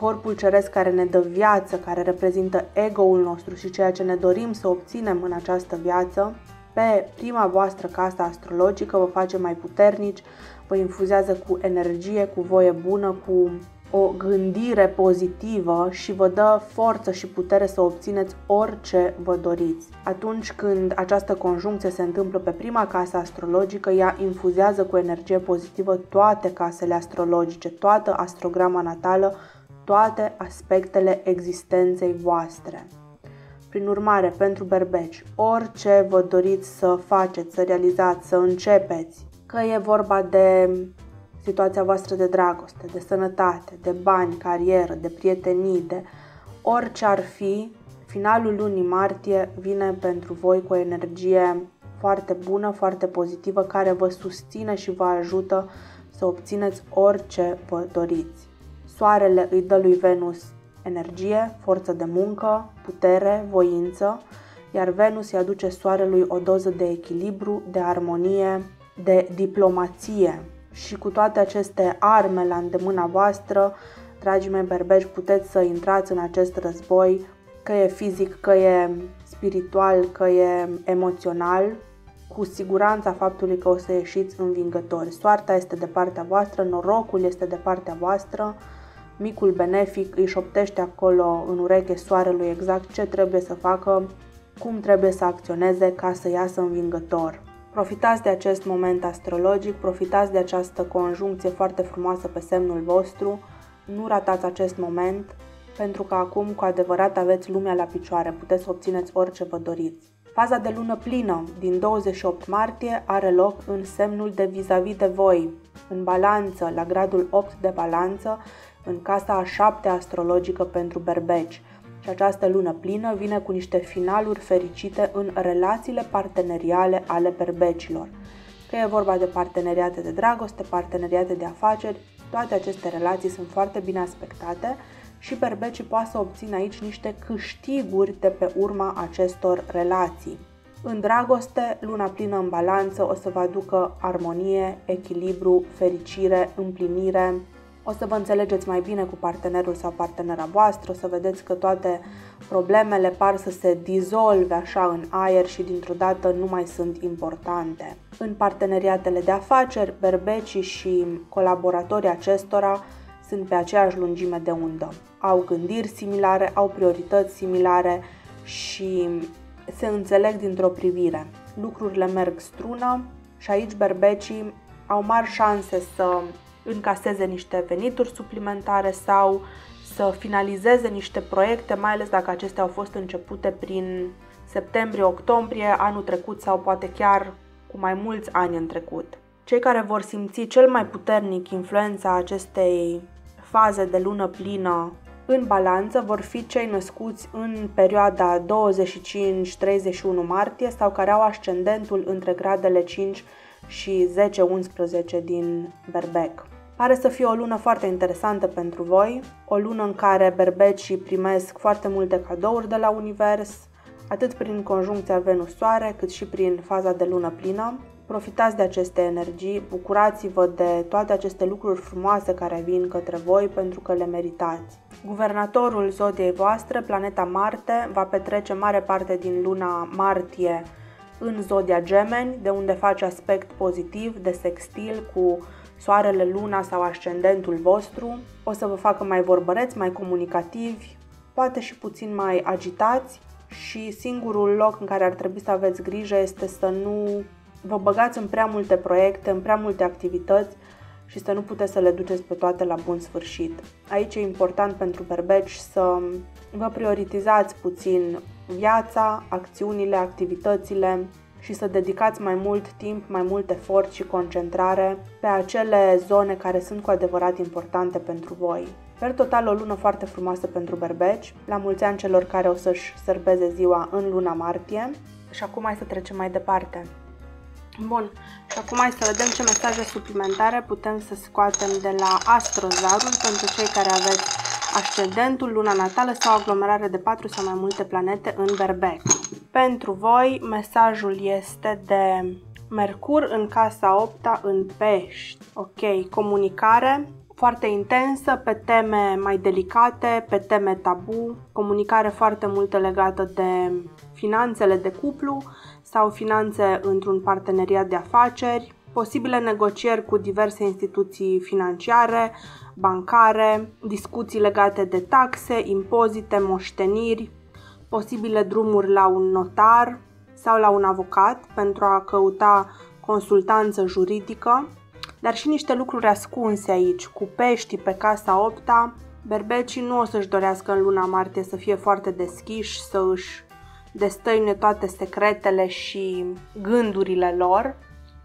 corpul ceresc care ne dă viață, care reprezintă ego-ul nostru și ceea ce ne dorim să obținem în această viață, pe prima voastră casă astrologică vă face mai puternici, vă infuzează cu energie, cu voie bună, cu o gândire pozitivă și vă dă forță și putere să obțineți orice vă doriți. Atunci când această conjuncție se întâmplă pe prima casă astrologică, ea infuzează cu energie pozitivă toate casele astrologice, toată astrograma natală, toate aspectele existenței voastre. Prin urmare, pentru berbeci, orice vă doriți să faceți, să realizați, să începeți, că e vorba de situația voastră de dragoste, de sănătate, de bani, carieră, de prietenii, de orice ar fi, finalul lunii martie vine pentru voi cu o energie foarte bună, foarte pozitivă, care vă susține și vă ajută să obțineți orice vă doriți. Soarele îi dă lui Venus energie, forță de muncă, putere, voință, iar Venus îi aduce soarelui o doză de echilibru, de armonie, de diplomație. Și cu toate aceste arme la îndemâna voastră, dragii mei berbeci, puteți să intrați în acest război, că e fizic, că e spiritual, că e emoțional, cu siguranța faptului că o să ieșiți învingători. Soarta este de partea voastră, norocul este de partea voastră, micul benefic îi șoptește acolo în ureche soarelui exact ce trebuie să facă, cum trebuie să acționeze ca să iasă învingător. Profitați de acest moment astrologic, profitați de această conjuncție foarte frumoasă pe semnul vostru, nu ratați acest moment, pentru că acum cu adevărat aveți lumea la picioare, puteți să obțineți orice vă doriți. Faza de lună plină din 28 martie are loc în semnul de vis-a-vis de voi, în Balanță, la gradul 8 de Balanță, în casa a 7 astrologică pentru berbeci. Și această lună plină vine cu niște finaluri fericite în relațiile parteneriale ale berbecilor. Că e vorba de parteneriate de dragoste, parteneriate de afaceri, toate aceste relații sunt foarte bine aspectate și berbecii poate să obțină aici niște câștiguri de pe urma acestor relații. În dragoste, luna plină în Balanță o să vă aducă armonie, echilibru, fericire, împlinire. O să vă înțelegeți mai bine cu partenerul sau partenera voastră, o să vedeți că toate problemele par să se dizolve așa în aer și dintr-o dată nu mai sunt importante. În parteneriatele de afaceri, berbecii și colaboratorii acestora sunt pe aceeași lungime de undă. Au gândiri similare, au priorități similare și se înțeleg dintr-o privire. Lucrurile merg strună și aici berbecii au mari șanse să încaseze niște venituri suplimentare sau să finalizeze niște proiecte, mai ales dacă acestea au fost începute prin septembrie-octombrie anul trecut sau poate chiar cu mai mulți ani în trecut. Cei care vor simți cel mai puternic influența acestei faze de lună plină în Balanță vor fi cei născuți în perioada 25-31 martie sau care au ascendentul între gradele 5 și 10-11 din Berbec. Pare să fie o lună foarte interesantă pentru voi, o lună în care berbecii primesc foarte multe cadouri de la univers, atât prin conjuncția Venus-Soare, cât și prin faza de lună plină. Profitați de aceste energii, bucurați-vă de toate aceste lucruri frumoase care vin către voi pentru că le meritați. Guvernatorul zodiei voastre, planeta Marte, va petrece mare parte din luna martie în zodia Gemeni, de unde face aspect pozitiv, de sextil cu soarele, luna sau ascendentul vostru. O să vă facă mai vorbăreți, mai comunicativi, poate și puțin mai agitați și singurul loc în care ar trebui să aveți grijă este să nu vă băgați în prea multe proiecte, în prea multe activități și să nu puteți să le duceți pe toate la bun sfârșit. Aici e important pentru berbeci să vă prioritizați puțin viața, acțiunile, activitățile și să dedicați mai mult timp, mai mult efort și concentrare pe acele zone care sunt cu adevărat importante pentru voi. Per total, o lună foarte frumoasă pentru berbeci, la mulți ani celor care o să-și sărbeze ziua în luna martie. Și acum hai să trecem mai departe. Bun, și acum hai să vedem ce mesaje suplimentare putem să scoatem de la astrozarul pentru cei care aveți ascendentul, luna natală sau aglomerare de 4 sau mai multe planete în berbec. Pentru voi, mesajul este de Mercur în casa 8-a în Pești. Ok, comunicare foarte intensă, pe teme mai delicate, pe teme tabu, comunicare foarte multă legată de finanțele de cuplu sau finanțe într-un parteneriat de afaceri, posibile negocieri cu diverse instituții financiare, bancare, discuții legate de taxe, impozite, moșteniri, posibile drumuri la un notar sau la un avocat pentru a căuta consultanță juridică, dar și niște lucruri ascunse aici. Cu peștii pe casa 8-a, berbecii nu o să-și dorească în luna martie să fie foarte deschiși, să își destăine toate secretele și gândurile lor,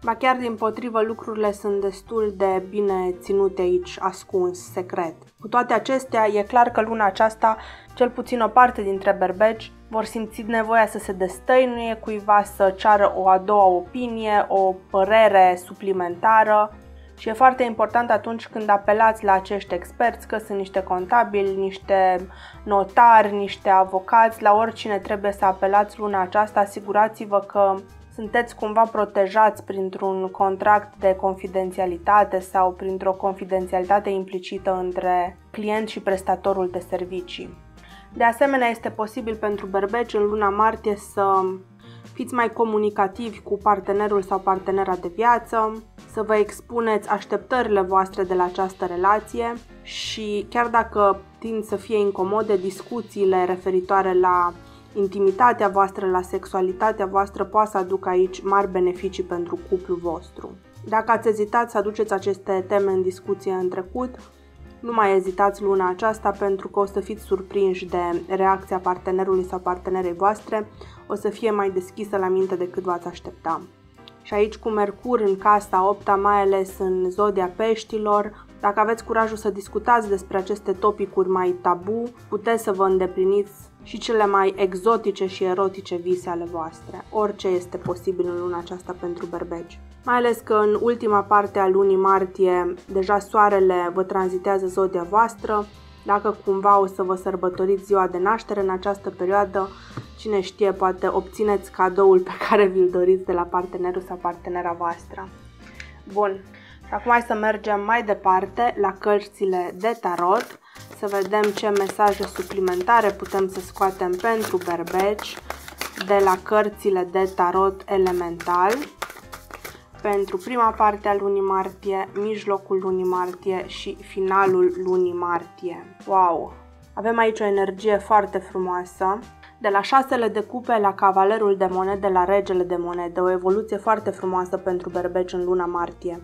ba chiar dimpotrivă, lucrurile sunt destul de bine ținute aici, ascuns, secret. Cu toate acestea, e clar că luna aceasta, cel puțin o parte dintre berbeci, vor simți nevoia să se destăinuie cuiva, să ceară o a doua opinie, o părere suplimentară și e foarte important atunci când apelați la acești experți, că sunt niște contabili, niște notari, niște avocați, la oricine trebuie să apelați luna aceasta, asigurați-vă că sunteți cumva protejați printr-un contract de confidențialitate sau printr-o confidențialitate implicită între client și prestatorul de servicii. De asemenea, este posibil pentru berbeci în luna martie să fiți mai comunicativi cu partenerul sau partenera de viață, să vă expuneți așteptările voastre de la această relație și chiar dacă tind să fie incomode, discuțiile referitoare la intimitatea voastră, la sexualitatea voastră poate să aducă aici mari beneficii pentru cuplul vostru. Dacă ați ezitat să aduceți aceste teme în discuție în trecut, nu mai ezitați luna aceasta pentru că o să fiți surprinși de reacția partenerului sau partenerei voastre, o să fie mai deschisă la minte decât v-ați aștepta. Și aici cu Mercur în casa 8-a, mai ales în zodia peștilor, dacă aveți curajul să discutați despre aceste topicuri mai tabu, puteți să vă îndepliniți și cele mai exotice și erotice vise ale voastre. Orice este posibil în luna aceasta pentru berbeci. Mai ales că în ultima parte a lunii martie deja soarele vă tranzitează zodia voastră. Dacă cumva o să vă sărbătoriți ziua de naștere în această perioadă, cine știe, poate obțineți cadoul pe care vi-l doriți de la partenerul sau partenera voastră. Bun. Și acum hai să mergem mai departe la cărțile de tarot, să vedem ce mesaje suplimentare putem să scoatem pentru berbeci de la cărțile de tarot elemental pentru prima parte a lunii martie, mijlocul lunii martie și finalul lunii martie. Wow! Avem aici o energie foarte frumoasă. De la șasele de cupe la cavalerul de monede, la regele de monede, o evoluție foarte frumoasă pentru berbeci în luna martie.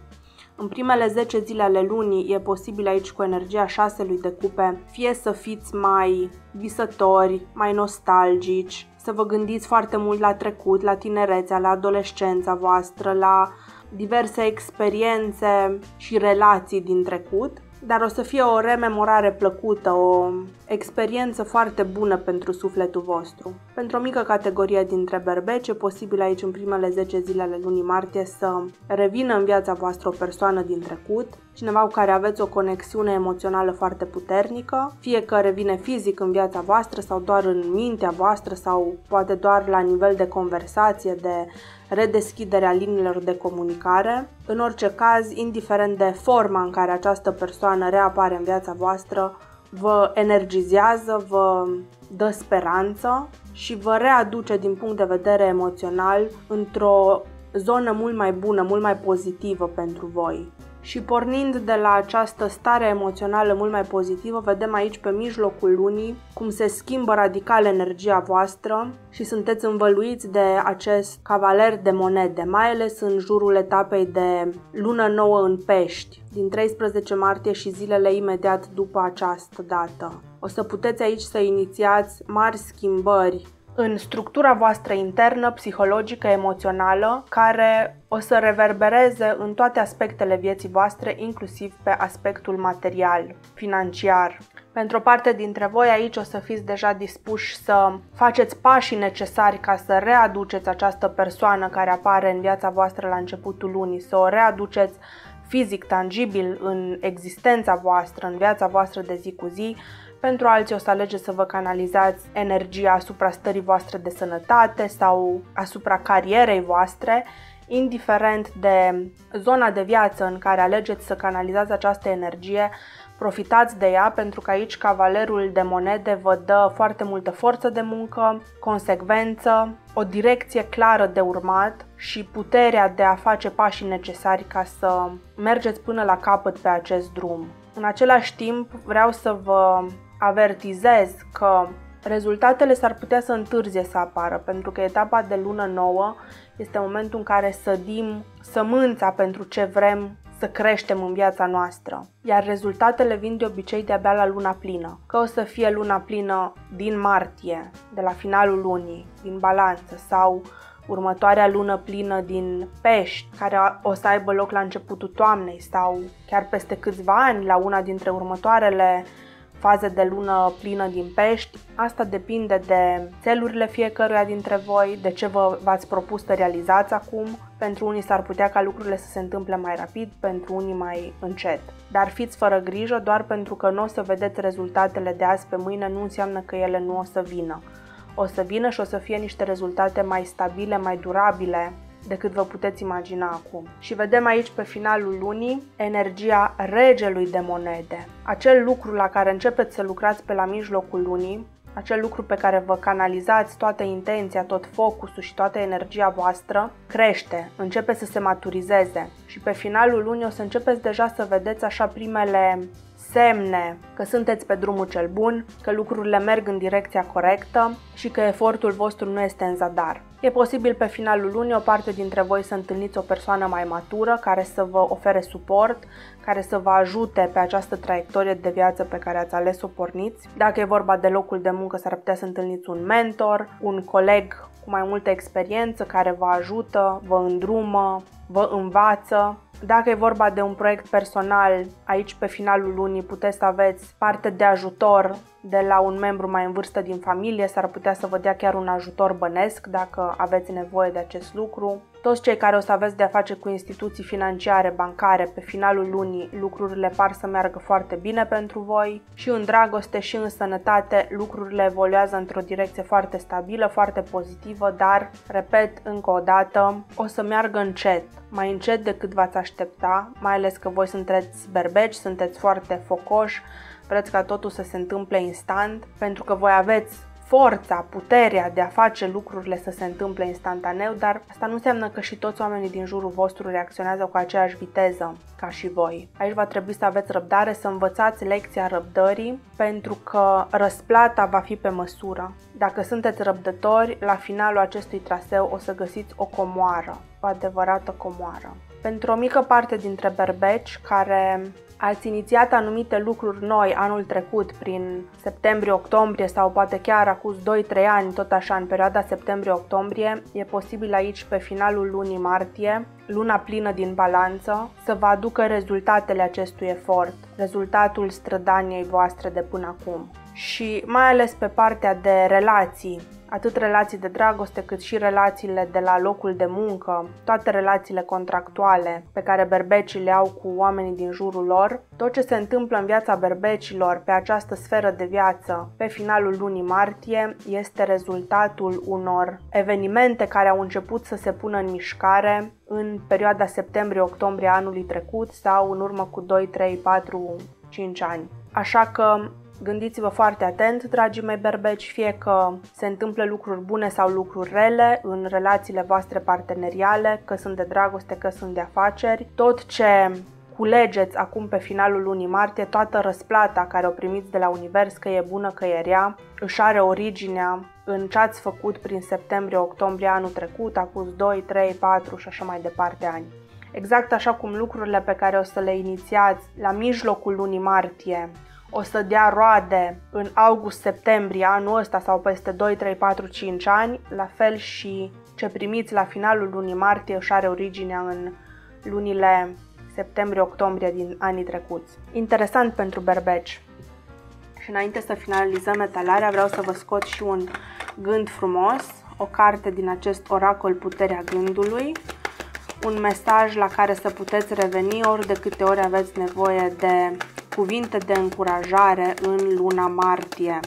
În primele 10 zile ale lunii e posibil aici cu energia șaselui de cupe fie să fiți mai visători, mai nostalgici, să vă gândiți foarte mult la trecut, la tinerețea, la adolescența voastră, la diverse experiențe și relații din trecut, dar o să fie o rememorare plăcută, o experiență foarte bună pentru sufletul vostru. Pentru o mică categorie dintre berbeci, e posibil aici în primele 10 zile ale lunii martie să revină în viața voastră o persoană din trecut, cineva cu care aveți o conexiune emoțională foarte puternică, fie că revine fizic în viața voastră sau doar în mintea voastră sau poate doar la nivel de conversație, de redeschidere a liniilor de comunicare. În orice caz, indiferent de forma în care această persoană reapare în viața voastră, vă energizează, vă dă speranță și vă readuce din punct de vedere emoțional într-o zonă mult mai bună, mult mai pozitivă pentru voi. Și pornind de la această stare emoțională mult mai pozitivă, vedem aici pe mijlocul lunii cum se schimbă radical energia voastră și sunteți învăluiți de acest cavaler de monede, mai ales în jurul etapei de lună nouă în pești, din 13 martie și zilele imediat după această dată. O să puteți aici să inițiați mari schimbări în structura voastră internă, psihologică, emoțională, care o să reverbereze în toate aspectele vieții voastre, inclusiv pe aspectul material, financiar. Pentru o parte dintre voi aici o să fiți deja dispuși să faceți pașii necesari ca să readuceți această persoană care apare în viața voastră la începutul lunii, să o readuceți fizic, tangibil, în existența voastră, în viața voastră de zi cu zi, Pentru alții o să alegeți să vă canalizați energia asupra stării voastre de sănătate sau asupra carierei voastre, indiferent de zona de viață în care alegeți să canalizați această energie, profitați de ea pentru că aici cavalerul de monede vă dă foarte multă forță de muncă, consecvență, o direcție clară de urmat și puterea de a face pașii necesari ca să mergeți până la capăt pe acest drum. În același timp vreau să vă avertizez că rezultatele s-ar putea să întârzie să apară, pentru că etapa de lună nouă este momentul în care sădim sămânța pentru ce vrem să creștem în viața noastră, iar rezultatele vin de obicei de-abia la luna plină, că o să fie luna plină din martie, de la finalul lunii, din Balanță, sau următoarea lună plină din Pești, care o să aibă loc la începutul toamnei sau chiar peste câțiva ani, la una dintre următoarele faze de lună plină din Pești. Asta depinde de țelurile fiecăruia dintre voi, de ce v-ați propus să realizați acum. Pentru unii s-ar putea ca lucrurile să se întâmple mai rapid, pentru unii mai încet. Dar fiți fără grijă, doar pentru că nu o să vedeți rezultatele de azi pe mâine, nu înseamnă că ele nu o să vină. O să vină și o să fie niște rezultate mai stabile, mai durabile decât vă puteți imagina acum. Și vedem aici pe finalul lunii energia regelui de monede. Acel lucru la care începeți să lucrați pe la mijlocul lunii, acel lucru pe care vă canalizați toată intenția, tot focusul și toată energia voastră, crește, începe să se maturizeze. Și pe finalul lunii o să începeți deja să vedeți așa primele semne că sunteți pe drumul cel bun, că lucrurile merg în direcția corectă și că efortul vostru nu este în zadar. E posibil pe finalul lunii o parte dintre voi să întâlniți o persoană mai matură care să vă ofere suport, care să vă ajute pe această traiectorie de viață pe care ați ales să o porniți. Dacă e vorba de locul de muncă, s-ar putea să întâlniți un mentor, un coleg cu mai multă experiență care vă ajută, vă îndrumă, vă învață. Dacă e vorba de un proiect personal, aici pe finalul lunii puteți să aveți parte de ajutor de la un membru mai în vârstă din familie, s-ar putea să vă dea chiar un ajutor bănesc dacă aveți nevoie de acest lucru. Toți cei care o să aveți de a face cu instituții financiare, bancare, pe finalul lunii lucrurile par să meargă foarte bine pentru voi și în dragoste și în sănătate lucrurile evoluează într-o direcție foarte stabilă, foarte pozitivă, dar, repet încă o dată, o să meargă încet, mai încet decât v-ați aștepta, mai ales că voi sunteți berbeci, sunteți foarte focoși, vreți ca totul să se întâmple instant, pentru că voi aveți forța, puterea de a face lucrurile să se întâmple instantaneu, dar asta nu înseamnă că și toți oamenii din jurul vostru reacționează cu aceeași viteză ca și voi. Aici va trebui să aveți răbdare, să învățați lecția răbdării, pentru că răsplata va fi pe măsură. Dacă sunteți răbdători, la finalul acestui traseu o să găsiți o comoară, o adevărată comoară. Pentru o mică parte dintre berbeci care ați inițiat anumite lucruri noi anul trecut, prin septembrie-octombrie sau poate chiar acum 2-3 ani, tot așa, în perioada septembrie-octombrie, e posibil aici pe finalul lunii martie, luna plină din Balanță, să vă aducă rezultatele acestui efort, rezultatul strădaniei voastre de până acum. Și mai ales pe partea de relații, atât relații de dragoste cât și relațiile de la locul de muncă, toate relațiile contractuale pe care berbecii le au cu oamenii din jurul lor, tot ce se întâmplă în viața berbecilor pe această sferă de viață pe finalul lunii martie este rezultatul unor evenimente care au început să se pună în mișcare în perioada septembrie-octombrie anului trecut sau în urmă cu 2, 3, 4, 5 ani. Așa că gândiți-vă foarte atent, dragii mei berbeci, fie că se întâmplă lucruri bune sau lucruri rele în relațiile voastre parteneriale, că sunt de dragoste, că sunt de afaceri. Tot ce culegeți acum pe finalul lunii martie, toată răsplata care o primiți de la univers, că e bună, că e rea, își are originea în ce ați făcut prin septembrie-octombrie anul trecut, acum 2, 3, 4 și așa mai departe ani. Exact așa cum lucrurile pe care o să le inițiați la mijlocul lunii martie o să dea roade în august-septembrie anul ăsta sau peste 2, 3, 4, 5 ani, la fel și ce primiți la finalul lunii martie își are originea în lunile septembrie-octombrie din anii trecuți. Interesant pentru berbeci. Și înainte să finalizăm etalarea, vreau să vă scot și un gând frumos, o carte din acest oracol Puterea Gândului, un mesaj la care să puteți reveni ori de câte ori aveți nevoie de cuvinte de încurajare în luna martie.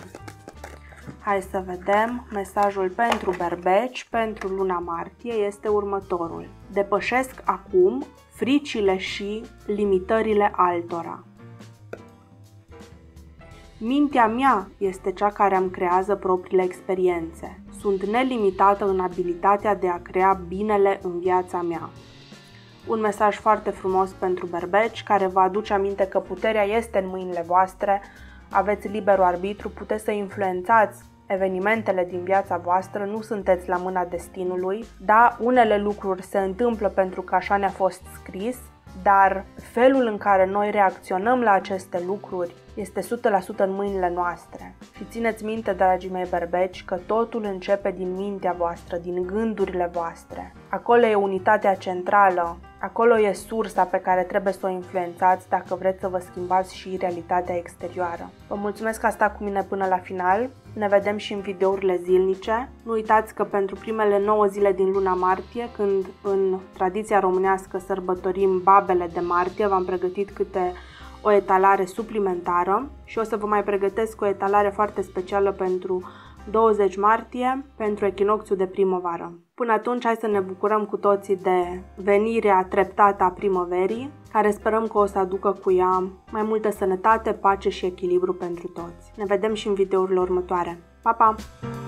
Hai să vedem, mesajul pentru berbeci, pentru luna martie este următorul. Depășesc acum fricile și limitările altora. Mintea mea este cea care îmi creează propriile experiențe. Sunt nelimitată în abilitatea de a crea binele în viața mea. Un mesaj foarte frumos pentru berbeci, care vă aduce aminte că puterea este în mâinile voastre, aveți liberul arbitru, puteți să influențați evenimentele din viața voastră, nu sunteți la mâna destinului. Da, unele lucruri se întâmplă pentru că așa ne-a fost scris, dar felul în care noi reacționăm la aceste lucruri este 100% în mâinile noastre. Și țineți minte, dragii mei berbeci, că totul începe din mintea voastră, din gândurile voastre. Acolo e unitatea centrală, acolo e sursa pe care trebuie să o influențați dacă vreți să vă schimbați și realitatea exterioară. Vă mulțumesc că ați stat cu mine până la final, ne vedem și în videourile zilnice. Nu uitați că pentru primele 9 zile din luna martie, când în tradiția românească sărbătorim babele de martie, v-am pregătit câte o etalare suplimentară și o să vă mai pregătesc o etalare foarte specială pentru 20 martie, pentru echinocțiu de primăvară. Până atunci, hai să ne bucurăm cu toții de venirea treptată a primăverii, care sperăm că o să aducă cu ea mai multă sănătate, pace și echilibru pentru toți. Ne vedem și în videourile următoare. Pa, pa!